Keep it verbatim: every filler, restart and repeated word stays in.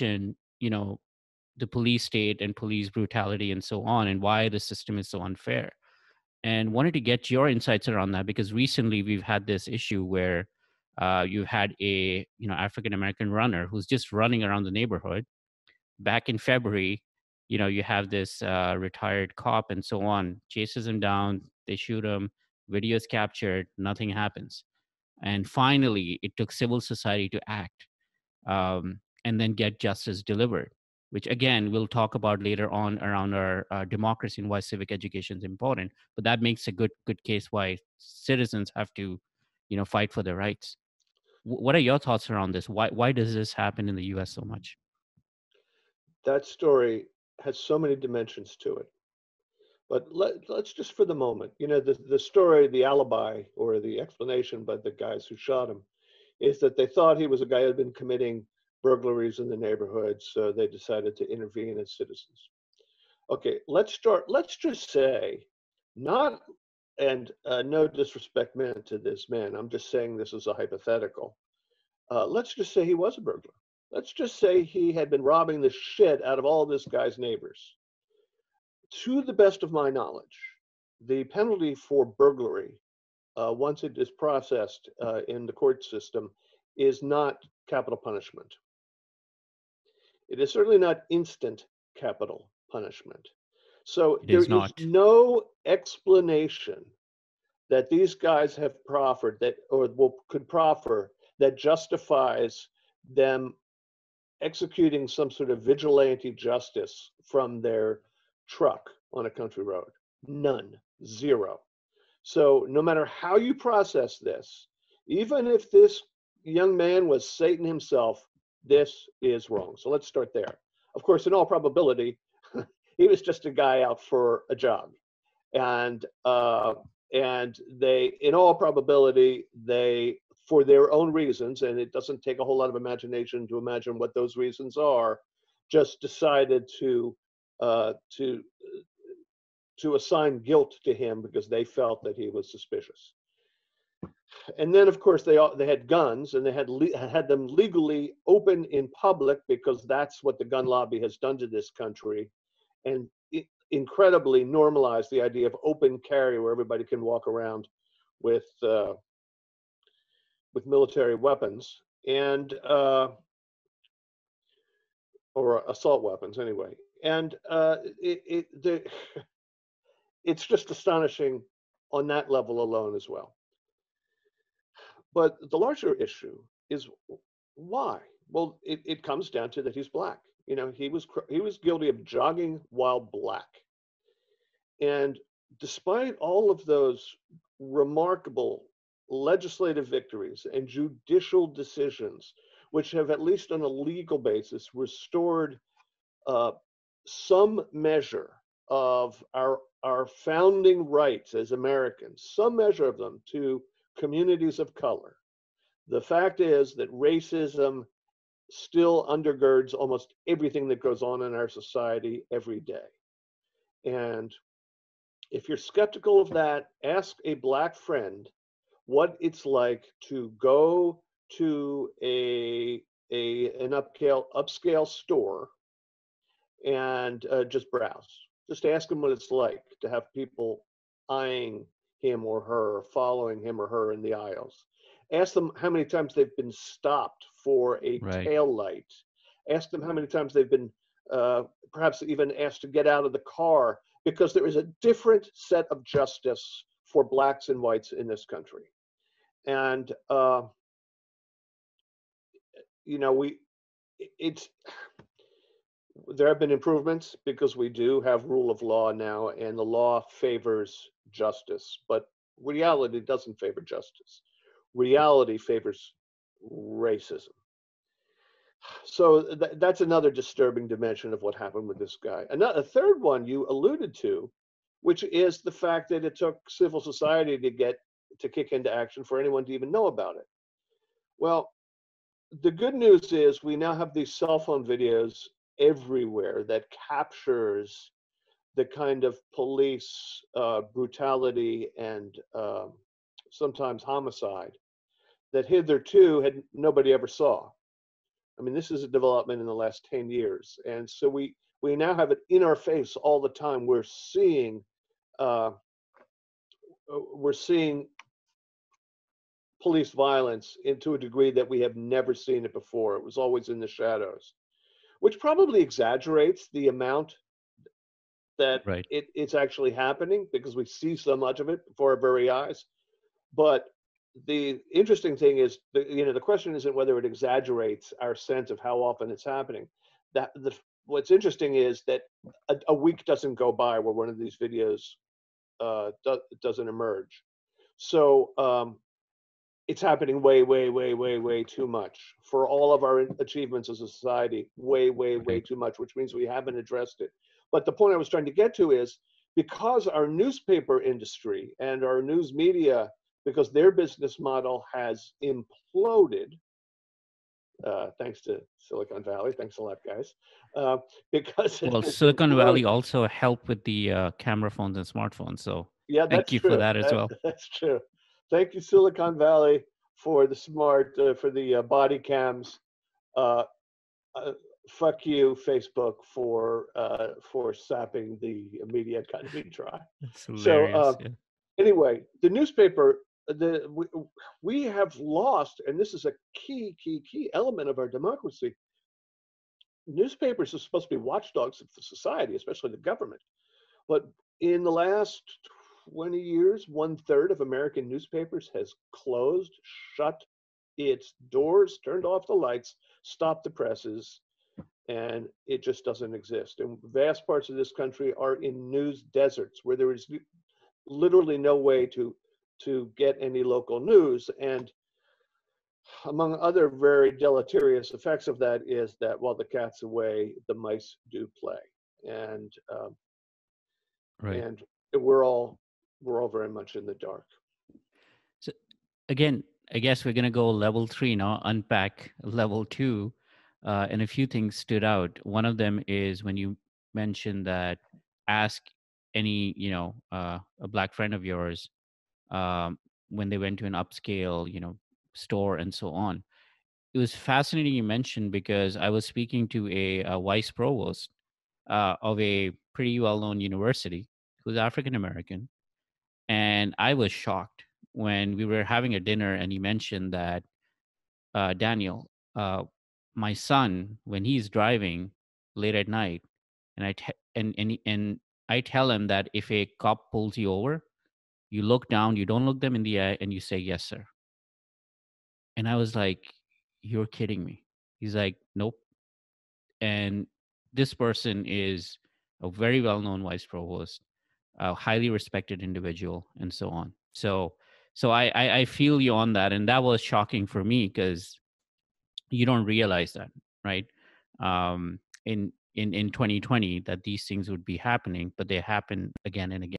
you know, the police state and police brutality and so on, and why the system is so unfair. And wanted to get your insights around that, because recently we've had this issue where uh, you had a, you know, African-American runner who's just running around the neighborhood. Back in February, you know, you have this uh, retired cop and so on, chases him down, they shoot him, video is captured, nothing happens. And finally, it took civil society to act um, and then get justice delivered, which again, we'll talk about later on around our uh, democracy and why civic education is important. But that makes a good good case why citizens have to, you know, fight for their rights. W- what are your thoughts around this? Why why does this happen in the U S so much? That story has so many dimensions to it. But let, let's just for the moment, you know, the, the story, the alibi or the explanation by the guys who shot him is that they thought he was a guy who had been committing burglaries in the neighborhood, so they decided to intervene as citizens. Okay, let's start, let's just say, not, and uh, no disrespect meant to this man, I'm just saying this is a hypothetical. Uh, let's just say he was a burglar. Let's just say he had been robbing the shit out of all this guy's neighbors. To the best of my knowledge, the penalty for burglary, uh, once it is processed uh, in the court system, is not capital punishment. It is certainly not instant capital punishment. So it there is, is no explanation that these guys have proffered that, or will, could proffer that justifies them executing some sort of vigilante justice from their truck on a country road. None, zero. So no matter how you process this, even if this young man was Satan himself, this is wrong. So let's start there. Of course, in all probability, he was just a guy out for a job. And uh, and they, in all probability, they, for their own reasons, and it doesn't take a whole lot of imagination to imagine what those reasons are, just decided to Uh, to to assign guilt to him because they felt that he was suspicious. And then, of course, they all, they had guns and they had le- had them legally open in public because that's what the gun lobby has done to this country, and it incredibly normalized the idea of open carry where everybody can walk around with uh, with military weapons and uh, or assault weapons anyway. And uh, it, it, the, it's just astonishing on that level alone as well. But the larger issue is why? Well, it, it comes down to that he's black. You know, he was he was guilty of jogging while black. And despite all of those remarkable legislative victories and judicial decisions, which have at least on a legal basis restored uh, some measure of our our founding rights as Americans, some measure of them to communities of color. The fact is that racism still undergirds almost everything that goes on in our society every day. And if you're skeptical of that, ask a black friend what it's like to go to a, a an upscale, upscale store and uh, just browse. Just ask him what it's like to have people eyeing him or her, following him or her in the aisles. Ask them how many times they've been stopped for a right. tail light. Ask them how many times they've been uh, perhaps even asked to get out of the car, because there is a different set of justice for blacks and whites in this country. And, uh, you know, we, it's, there have been improvements because we do have rule of law now, and the law favors justice, but reality doesn't favor justice. Reality favors racism. So th- that's another disturbing dimension of what happened with this guy. Another, a third one you alluded to, which is the fact that it took civil society to get to kick into action for anyone to even know about it. Well, the good news is we now have these cell phone videos everywhere that captures the kind of police uh, brutality and uh, sometimes homicide that hitherto had nobody ever saw. I mean, this is a development in the last ten years. And so we, we now have it in our face all the time. We're seeing, uh, we're seeing police violence into a degree that we have never seen it before. It was always in the shadows, which probably exaggerates the amount that right. it, it's actually happening, because we see so much of it before our very eyes. But the interesting thing is, the, you know, the question isn't whether it exaggerates our sense of how often it's happening. That the what's interesting is that a, a week doesn't go by where one of these videos uh, do, doesn't emerge. So um, it's happening way, way, way, way, way too much for all of our achievements as a society. Way, way, way too much, which means we haven't addressed it. But the point I was trying to get to is, because our newspaper industry and our news media, because their business model has imploded, uh, thanks to Silicon Valley. Thanks a lot, guys. Uh, because well, Silicon Valley also helped with the uh, camera phones and smartphones. So yeah, thank you true. for that as that, well. That's true. Thank you, Silicon Valley, for the smart, uh, for the uh, body cams. Uh, uh, fuck you, Facebook, for uh, for sapping the media economy dry. That's hilarious, so uh, yeah. Anyway, the newspaper. The, we, we have lost, and this is a key, key, key element of our democracy. Newspapers are supposed to be watchdogs of society, especially the government. But in the last twenty years, one third of American newspapers has closed, shut its doors, turned off the lights, stopped the presses, and it just doesn't exist. And vast parts of this country are in news deserts where there is literally no way to to get any local news. And among other very deleterious effects of that is that while the cat's away, the mice do play. And um, right. and we're all we're all very much in the dark. So again, I guess we're gonna go level three now, unpack level two. Uh, and a few things stood out. One of them is when you mentioned that ask any, you know, uh, a black friend of yours, Um, when they went to an upscale, you know, store and so on. It was fascinating you mentioned, because I was speaking to a, a vice provost uh, of a pretty well-known university who's African-American. And I was shocked when we were having a dinner and he mentioned that, uh, Daniel, uh, my son, when he's driving late at night, and I, te- and, and, and I tell him that if a cop pulls you over, you look down, you don't look them in the eye, and you say, yes, sir. And I was like, you're kidding me. He's like, nope. And this person is a very well-known vice provost, a highly respected individual, and so on. So so I, I, I feel you on that. And that was shocking for me, because you don't realize that, right? Um, in, in, in twenty twenty, that these things would be happening, but they happen again and again.